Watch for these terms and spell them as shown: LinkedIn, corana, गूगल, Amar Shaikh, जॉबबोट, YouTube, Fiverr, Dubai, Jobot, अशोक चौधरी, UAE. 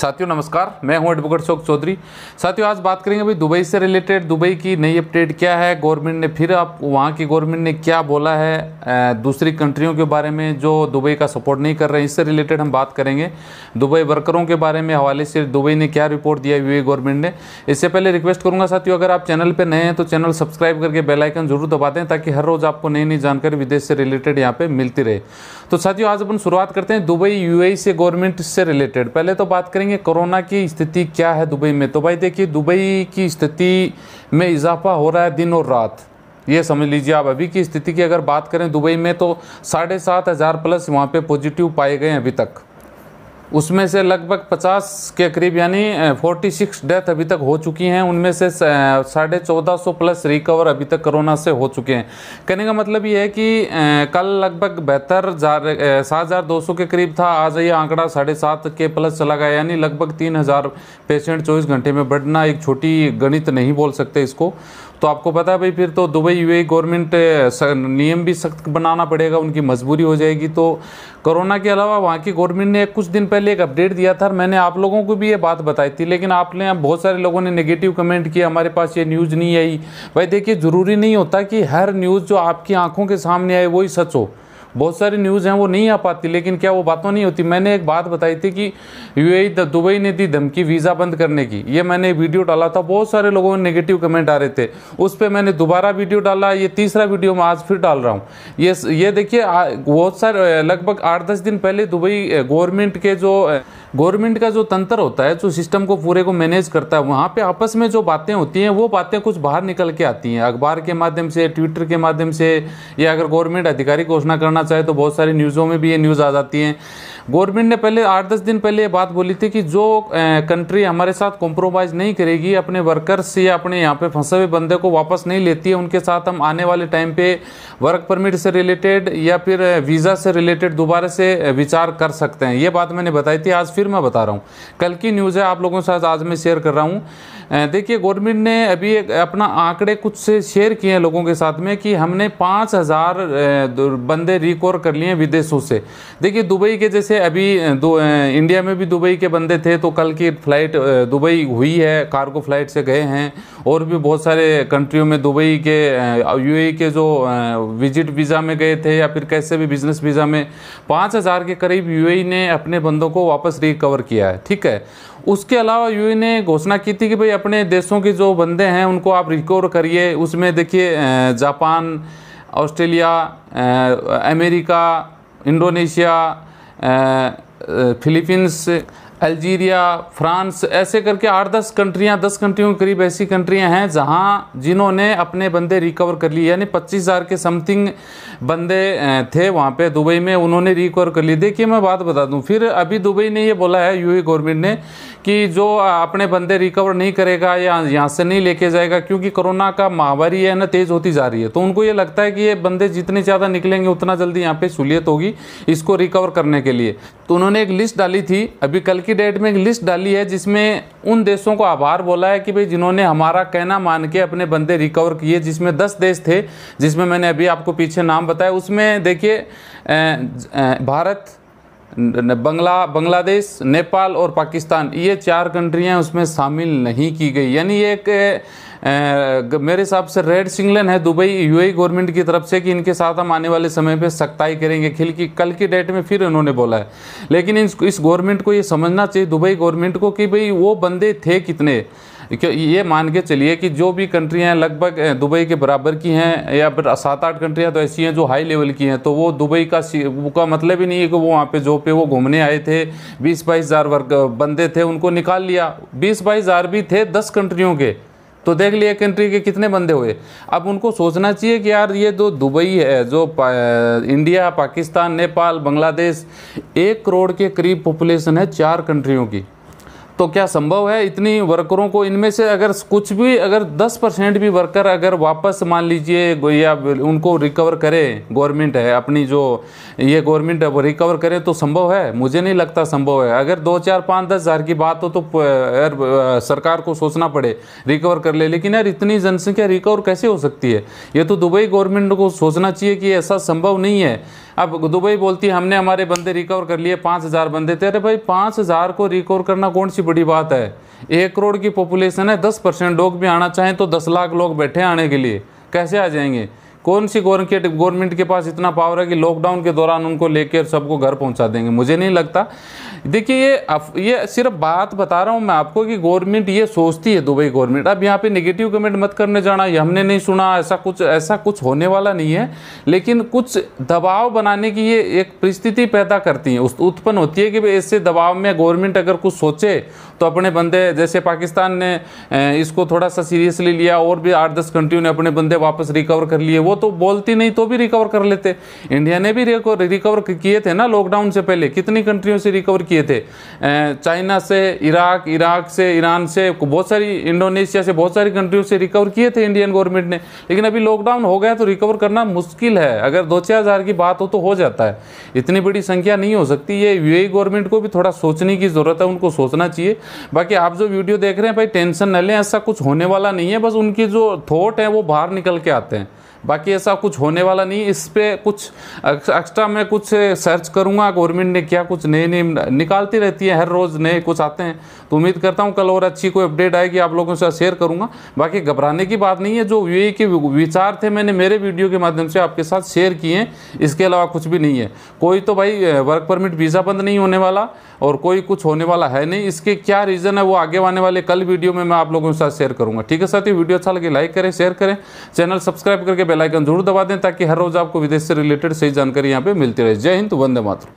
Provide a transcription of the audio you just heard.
साथियों नमस्कार, मैं हूं एडवोकेट अशोक चौधरी। साथियों आज बात करेंगे भाई दुबई से रिलेटेड, दुबई की नई अपडेट क्या है, गवर्नमेंट ने फिर आप वहां की गवर्नमेंट ने क्या बोला है दूसरी कंट्रियों के बारे में जो दुबई का सपोर्ट नहीं कर रहे हैं, इससे रिलेटेड हम बात करेंगे। दुबई वर्करों के बारे में हवाले से दुबई ने क्या रिपोर्ट दिया यूएई गवर्नमेंट ने। इससे पहले रिक्वेस्ट करूँगा साथियों, अगर आप चैनल पर नए हैं तो चैनल सब्सक्राइब करके बेल आइकन जरूर दबा दें ताकि हर रोज़ आपको नई नई जानकारी विदेश से रिलेटेड यहाँ पर मिलती रहे। तो साथियों आज अपन शुरुआत करते हैं दुबई यूएई से गवर्नमेंट से रिलेटेड। पहले तो बात करेंगे कोरोना की स्थिति क्या है दुबई में। तो भाई देखिए दुबई की स्थिति में इजाफा हो रहा है दिन और रात, ये समझ लीजिए आप। अभी की स्थिति की अगर बात करें दुबई में तो 7,500 प्लस वहाँ पे पॉजिटिव पाए गए हैं अभी तक, उसमें से लगभग 50 के करीब यानी 46 डेथ अभी तक हो चुकी हैं, उनमें से 1450 प्लस रिकवर अभी तक कोरोना से हो चुके हैं। कहने का मतलब ये है कि कल लगभग 72,200 के करीब था, आज ये आंकड़ा 7,500 के प्लस चला गया, यानी लगभग 3,000 पेशेंट 24 घंटे में बढ़ना एक छोटी गणित नहीं बोल सकते इसको। तो आपको पता है भाई फिर तो दुबई यूएई गवर्नमेंट नियम भी सख्त बनाना पड़ेगा, उनकी मजबूरी हो जाएगी। तो कोरोना के अलावा वहाँ की गवर्नमेंट ने कुछ दिन पहले एक अपडेट दिया था और मैंने आप लोगों को भी ये बात बताई थी, लेकिन आपने बहुत सारे लोगों ने नेगेटिव कमेंट किया, हमारे पास ये न्यूज़ नहीं आई। भाई देखिए ज़रूरी नहीं होता कि हर न्यूज़ जो आपकी आँखों के सामने आए वही सच हो, बहुत सारी न्यूज़ हैं वो नहीं आ पाती, लेकिन क्या वो बातों नहीं होती। मैंने एक बात बताई थी कि यूएई दुबई ने दी धमकी वीज़ा बंद करने की, ये मैंने वीडियो डाला था, बहुत सारे लोगों में नेगेटिव कमेंट आ रहे थे, उस पर मैंने दोबारा वीडियो डाला, ये तीसरा वीडियो मैं आज फिर डाल रहा हूँ। ये देखिए बहुत सारे लगभग 8-10 दिन पहले दुबई गवर्नमेंट के जो गवर्नमेंट का जो तंत्र होता है, जो सिस्टम को पूरे को मैनेज करता है, वहाँ पे आपस में जो बातें होती हैं वो बातें कुछ बाहर निकल के आती हैं, अखबार के माध्यम से, ट्विटर के माध्यम से, या अगर गवर्नमेंट आधिकारिक घोषणा करना चाहे तो बहुत सारी न्यूज़ों में भी ये न्यूज़ आ जाती हैं। गवर्नमेंट ने पहले 8-10 दिन पहले ये बात बोली थी कि जो कंट्री हमारे साथ कॉम्प्रोमाइज़ नहीं करेगी, अपने वर्कर्स या अपने यहाँ पे फंसे हुए बंदे को वापस नहीं लेती है, उनके साथ हम आने वाले टाइम पे वर्क परमिट से रिलेटेड या फिर वीज़ा से रिलेटेड दोबारा से विचार कर सकते हैं। ये बात मैंने बताई थी, आज फिर मैं बता रहा हूँ, कल की न्यूज़ है, आप लोगों के साथ आज मैं शेयर कर रहा हूँ। देखिए गवर्नमेंट ने अभी अपना आंकड़े कुछ से शेयर किए हैं लोगों के साथ में कि हमने 5,000 बंदे रिकवर कर लिए विदेशों से। देखिए दुबई के जैसे अभी इंडिया में भी दुबई के बंदे थे तो कल की फ्लाइट दुबई हुई है, कार्गो फ्लाइट से गए हैं, और भी बहुत सारे कंट्रियों में दुबई के यूएई के जो विजिट वीज़ा में गए थे या फिर कैसे भी बिजनेस वीज़ा में 5,000 के करीब यूएई ने अपने बंदों को वापस रिकवर किया है, ठीक है। उसके अलावा यूएई ने घोषणा की थी कि भाई अपने देशों के जो बंदे हैं उनको आप रिकवर करिए, उसमें देखिए Japan, Australia, America, Indonesia, Philippines, Algeria, France, ऐसे करके 10 कंट्रियों के करीब ऐसी कंट्रियां हैं जहां जिन्होंने अपने बंदे रिकवर कर लिए, यानी 25,000 के समथिंग बंदे थे वहां पे दुबई में, उन्होंने रिकवर कर लिए। देखिए मैं बात बता दूं, फिर अभी दुबई ने ये बोला है यूएई गवर्नमेंट ने कि जो अपने बंदे रिकवर नहीं करेगा या यहाँ से नहीं लेके जाएगा, क्योंकि कोरोना का महामारी है ना तेज़ होती जा रही है, तो उनको ये लगता है कि ये बंदे जितने ज़्यादा निकलेंगे उतना जल्दी यहाँ पे सहूलियत होगी इसको रिकवर करने के लिए। तो उन्होंने एक लिस्ट डाली थी, अभी कल की डेट में एक लिस्ट डाली है, जिसमें उन देशों को आभार बोला है कि भाई जिन्होंने हमारा कहना मान के अपने बंदे रिकवर किए, जिसमें 10 देश थे, जिसमें मैंने अभी आपको पीछे नाम बताया। उसमें देखिए भारत, बांग्लादेश, नेपाल और पाकिस्तान, ये 4 कंट्रियाँ उसमें शामिल नहीं की गई, यानी एक मेरे हिसाब से रेड सिग्नल है दुबई यूएई गवर्नमेंट की तरफ से कि इनके साथ हम आने वाले समय पे सख्ताई करेंगे, कल की डेट में फिर उन्होंने बोला है। लेकिन इस गवर्नमेंट को ये समझना चाहिए दुबई गवर्नमेंट को कि भाई वो बंदे थे कितने, ये मान के चलिए कि जो भी कंट्रियाँ हैं लगभग दुबई के बराबर की हैं, या 7-8 कंट्रियाँ तो ऐसी हैं जो हाई लेवल की हैं, तो वो दुबई का मतलब ही नहीं है कि वो वहाँ पे जो पे वो घूमने आए थे 20-22,000 वर्ग बंदे थे उनको निकाल लिया। 20-22,000 भी थे 10 कंट्रियों के, तो देख लिए कंट्री के कितने बंदे हुए। अब उनको सोचना चाहिए कि यार ये जो दुबई है, जो इंडिया, पाकिस्तान, नेपाल, बांग्लादेश, 1 करोड़ के करीब पॉपुलेशन है 4 कंट्रियों की, तो क्या संभव है इतनी वर्करों को, इनमें से अगर कुछ भी अगर 10% भी वर्कर अगर वापस मान लीजिए या उनको रिकवर करे गवर्नमेंट है अपनी जो ये गवर्नमेंट है वो रिकवर करे तो संभव है? मुझे नहीं लगता संभव है। अगर 2, 4, 5, 10 हज़ार की बात हो तो यार सरकार को सोचना पड़े रिकवर कर ले, लेकिन यार इतनी जनसंख्या रिकवर कैसे हो सकती है? ये तो दुबई गवर्नमेंट को सोचना चाहिए कि ऐसा संभव नहीं है। अब दुबई बोलती है हमने हमारे बंदे रिकवर कर लिए 5,000 बंदे थे। अरे भाई 5,000 को रिकवर करना कौन सी बड़ी बात है? 1 करोड़ की पॉपुलेशन है, 10% लोग भी आना चाहें तो 10 लाख लोग बैठे आने के लिए, कैसे आ जाएंगे? कौन सी गवर्नमेंट के पास इतना पावर है कि लॉकडाउन के दौरान उनको लेकर सबको घर पहुंचा देंगे? मुझे नहीं लगता। देखिए ये सिर्फ बात बता रहा हूं मैं आपको कि गवर्नमेंट ये सोचती है दुबई गवर्नमेंट। अब यहाँ पे नेगेटिव कमेंट मत करने जाना, ये हमने नहीं सुना, ऐसा कुछ होने वाला नहीं है, लेकिन कुछ दबाव बनाने की ये एक परिस्थिति पैदा करती है, उत्पन्न होती है कि ऐसे दबाव में गवर्नमेंट अगर कुछ सोचे तो अपने बंदे, जैसे पाकिस्तान ने इसको थोड़ा सा सीरियसली लिया और भी 8-10 कंट्रियों ने अपने बंदे वापस रिकवर कर लिए, तो बोलती नहीं तो भी रिकवर कर लेते। इंडिया ने भी रिकवर किए थे ना लॉकडाउन से पहले, कितनी कंट्रियों से रिकवर किए थे, चाइना से, इराक से, ईरान से, बहुत सारी, इंडोनेशिया से, बहुत सारी कंट्रियों से रिकवर किए थे इंडियन गवर्नमेंट ने। लेकिन अभी लॉकडाउन हो गया तो रिकवर करना मुश्किल है। अगर 2-4 हज़ार की बात हो तो हो जाता है, इतनी बड़ी संख्या नहीं हो सकती। ये यूएई गवर्नमेंट को भी थोड़ा सोचने की जरूरत है, उनको सोचना चाहिए। बाकी आप जो वीडियो देख रहे हैं भाई टेंशन न लें, ऐसा कुछ होने वाला नहीं है, बस उनके जो थॉट है वो बाहर निकल के आते हैं, बाकी ऐसा कुछ होने वाला नहीं। इस पर कुछ एक्स्ट्रा मैं कुछ सर्च करूंगा, गवर्नमेंट ने क्या कुछ नए नियम निकालती रहती है, हर रोज़ नए कुछ आते हैं, तो उम्मीद करता हूं कल और अच्छी कोई अपडेट आएगी, आप लोगों के साथ शेयर करूंगा। बाकी घबराने की बात नहीं है, जो यूएई के विचार थे मैंने मेरे वीडियो के माध्यम से आपके साथ शेयर किए हैं, इसके अलावा कुछ भी नहीं है। कोई तो भाई वर्क परमिट वीज़ा बंद नहीं होने वाला और कोई कुछ होने वाला है नहीं। इसके क्या रीज़न है वो आगे आने वाले कल वीडियो में मैं आप लोगों के साथ शेयर करूँगा। ठीक है साथियों, वीडियो अच्छा लगे लाइक करें, शेयर करें, चैनल सब्सक्राइब करके बेल आइकन जरूर दबा दें ताकि हर रोज आपको विदेश से रिलेटेड सही जानकारी यहाँ पे मिलती रहे। जय हिंद, वंदे मातरम।